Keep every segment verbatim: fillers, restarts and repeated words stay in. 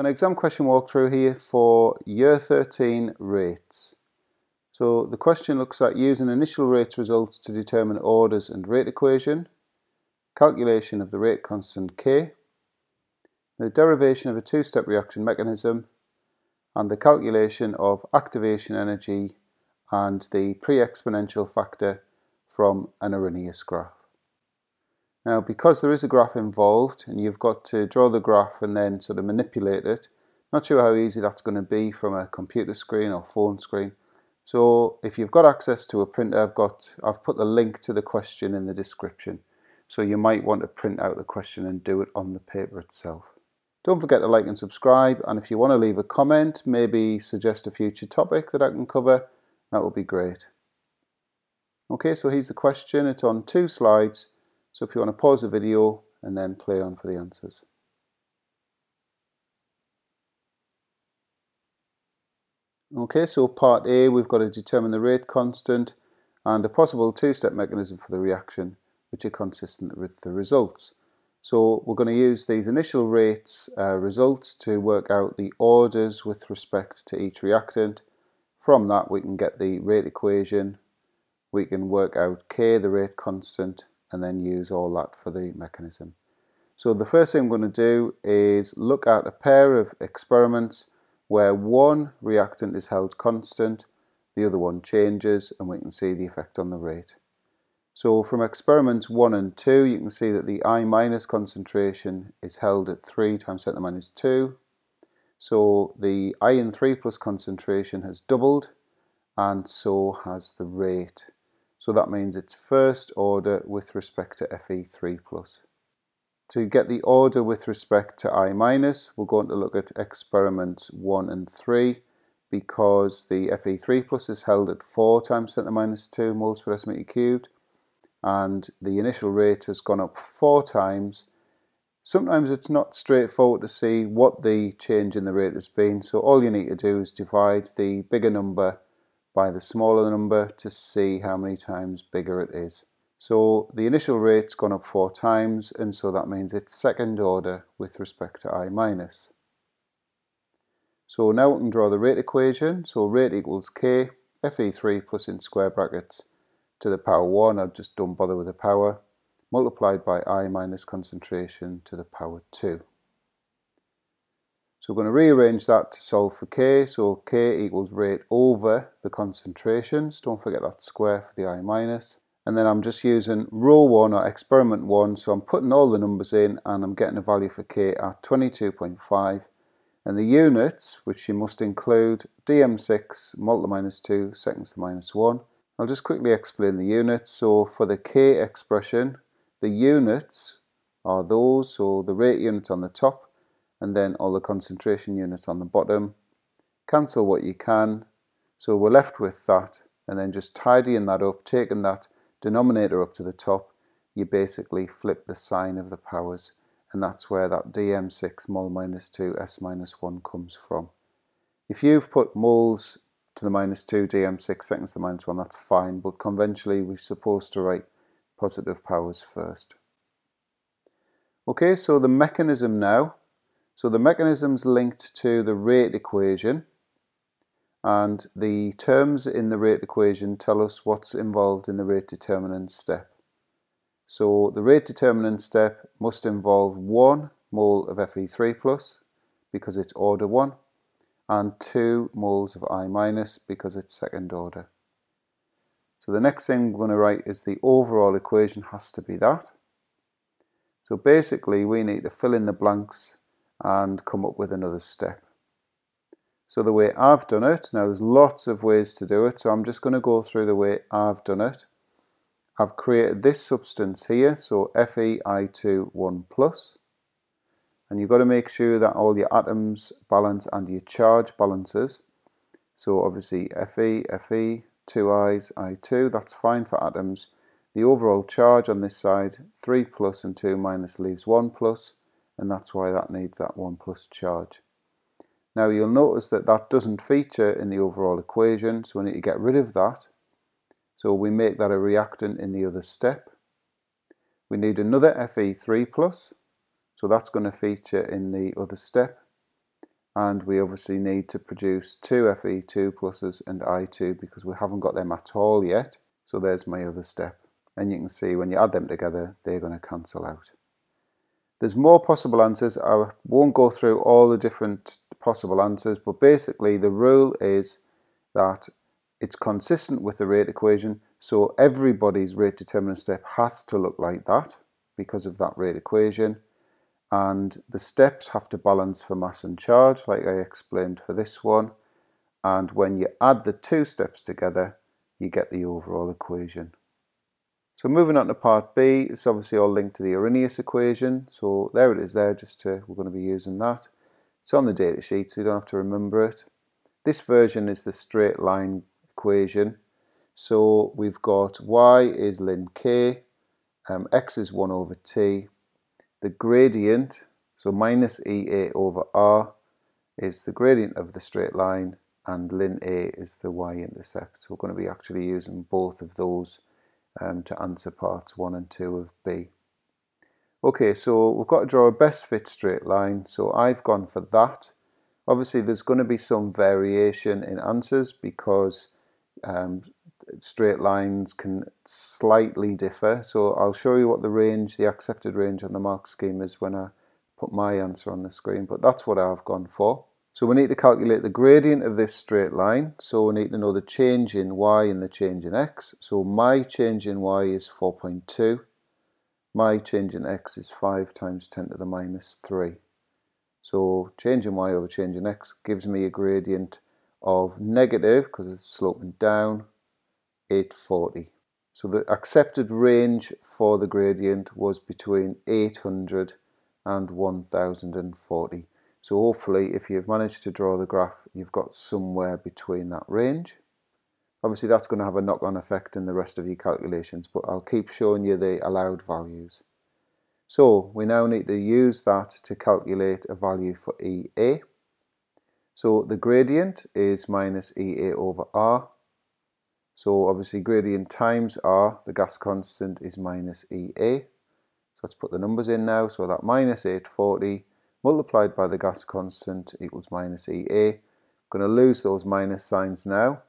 got an exam question walkthrough here for year thirteen rates. So the question looks at using initial rates results to determine orders and rate equation, calculation of the rate constant K, the derivation of a two-step reaction mechanism, and the calculation of activation energy and the pre-exponential factor from an Arrhenius graph. Now, because there is a graph involved and you've got to draw the graph and then sort of manipulate it, not sure how easy that's going to be from a computer screen or phone screen. So if you've got access to a printer, I've got, I've put the link to the question in the description. So you might want to print out the question and do it on the paper itself. Don't forget to like and subscribe, and if you want to leave a comment, maybe suggest a future topic that I can cover, that would be great. Okay, so here's the question. It's on two slides. So if you want to pause the video and then play on for the answers. Okay, so part A, we've got to determine the rate constant and a possible two-step mechanism for the reaction, which are consistent with the results. So we're going to use these initial rates uh, results to work out the orders with respect to each reactant. From that, we can get the rate equation. We can work out K, the rate constant, and then use all that for the mechanism. So the first thing I'm going to do is look at a pair of experiments where one reactant is held constant, the other one changes, and we can see the effect on the rate. So from experiments one and two, you can see that the I minus concentration is held at three times ten to the minus two. So the I in three plus concentration has doubled, and so has the rate. So that means it's first order with respect to Fe three plus. To get the order with respect to I minus, we're going to look at experiments one and three, because the Fe three plus is held at four times ten to the minus two moles per decimeter cubed, and the initial rate has gone up four times. Sometimes it's not straightforward to see what the change in the rate has been, so all you need to do is divide the bigger number by the smaller number to see how many times bigger it is. So the initial rate's gone up four times, and so that means it's second order with respect to I minus. So now we can draw the rate equation. So rate equals K, Fe three plus in square brackets to the power one, I just don't bother with the power, multiplied by I minus concentration to the power two. So we're going to rearrange that to solve for K. So K equals rate over the concentrations. Don't forget that square for the I minus. And then I'm just using row one or experiment one. So I'm putting all the numbers in and I'm getting a value for K at twenty-two point five. And the units, which you must include, D M six, mol to the minus two, seconds to the minus one. I'll just quickly explain the units. So for the K expression, the units are those, so the rate unit on the top, and then all the concentration units on the bottom. Cancel what you can, so we're left with that, and then just tidying that up, taking that denominator up to the top, you basically flip the sign of the powers, and that's where that D M six mol minus two S minus one comes from. If you've put moles to the minus two, D M six seconds to the minus one, that's fine, but conventionally we're supposed to write positive powers first. Okay, so the mechanism now. So the mechanism's linked to the rate equation, and the terms in the rate equation tell us what's involved in the rate determinant step. So the rate determinant step must involve one mole of Fe three plus because it's order one, and two moles of I minus because it's second order. So the next thing we're going to write is the overall equation has to be that. So basically we need to fill in the blanks and come up with another step. So the way I've done it, now there's lots of ways to do it, so I'm just going to go through the way I've done it. I've created this substance here, so Fe I two one plus, and you've got to make sure that all your atoms balance and your charge balances. So obviously Fe, Fe, two I's, I two, that's fine for atoms. The overall charge on this side, three plus and two minus leaves one plus, and that's why that needs that one plus charge. Now you'll notice that that doesn't feature in the overall equation, so we need to get rid of that. So we make that a reactant in the other step. We need another Fe three plus, so that's going to feature in the other step. and we obviously need to produce two Fe two pluses and I two because we haven't got them at all yet. So there's my other step, and you can see when you add them together they're going to cancel out. There's more possible answers. I won't go through all the different possible answers, but basically the rule is that it's consistent with the rate equation, so everybody's rate determinant step has to look like that because of that rate equation. And the steps have to balance for mass and charge, like I explained for this one. And when you add the two steps together, you get the overall equation. So moving on to part B, it's obviously all linked to the Arrhenius equation. So there it is there, just to, we're going to be using that. It's on the data sheet, so you don't have to remember it. This version is the straight line equation. So we've got y is ln K, um, x is one over t. The gradient, so minus E A over R, is the gradient of the straight line, and ln A is the y-intercept. So we're going to be actually using both of those um, to answer parts one and two of B. Okay, so we've got to draw a best fit straight line, so I've gone for that. Obviously there's going to be some variation in answers because um, straight lines can slightly differ, so I'll show you what the range, the accepted range on the mark scheme is when I put my answer on the screen, but that's what I've gone for. So we need to calculate the gradient of this straight line, so we need to know the change in y and the change in x. So my change in y is four point two, my change in x is five times ten to the minus three. So change in y over change in x gives me a gradient of negative, because it's sloping down, eight forty. So the accepted range for the gradient was between eight hundred and one thousand forty. So hopefully if you've managed to draw the graph, you've got somewhere between that range. Obviously that's going to have a knock-on effect in the rest of your calculations, but I'll keep showing you the allowed values. So we now need to use that to calculate a value for E A. So the gradient is minus E A over R. So obviously gradient times R, the gas constant, is minus E A. So let's put the numbers in now. So that minus eight forty multiplied by the gas constant equals minus E A. I'm going to lose those minus signs now.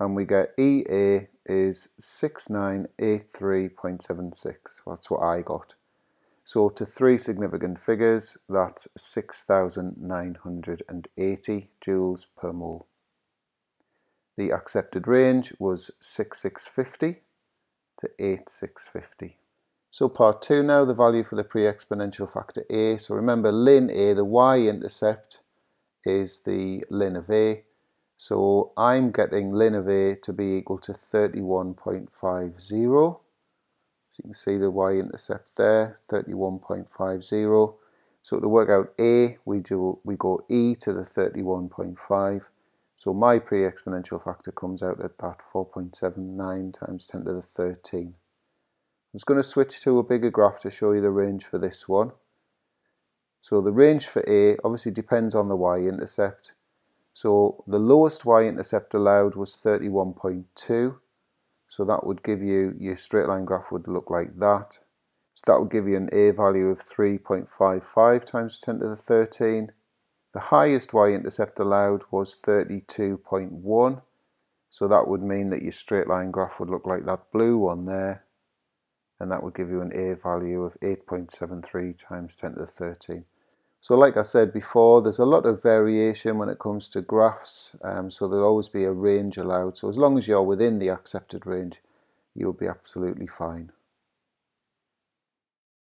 And we get E A is six nine eight three point seven six. That's what I got. So to three significant figures, that's six thousand nine hundred eighty joules per mole. The accepted range was sixty-six fifty to eighty-six fifty. So part two now, the value for the pre-exponential factor A. So remember ln A, the y-intercept is the ln of A. So I'm getting ln of A to be equal to thirty-one point five zero. So you can see the y-intercept there, thirty-one point five zero. So to work out A, we, do, we go e to the thirty-one point five. So my pre-exponential factor comes out at that four point seven nine times ten to the thirteen. I'm just going to switch to a bigger graph to show you the range for this one. So the range for A obviously depends on the y-intercept. So the lowest y-intercept allowed was thirty-one point two. So that would give you, your straight line graph would look like that. So that would give you an A value of three point five five times ten to the thirteen. The highest y-intercept allowed was thirty-two point one, so that would mean that your straight line graph would look like that blue one there, and that would give you an A value of eight point seven three times ten to the thirteen. So like I said before, there's a lot of variation when it comes to graphs, um, so there'll always be a range allowed. So as long as you're within the accepted range, you'll be absolutely fine.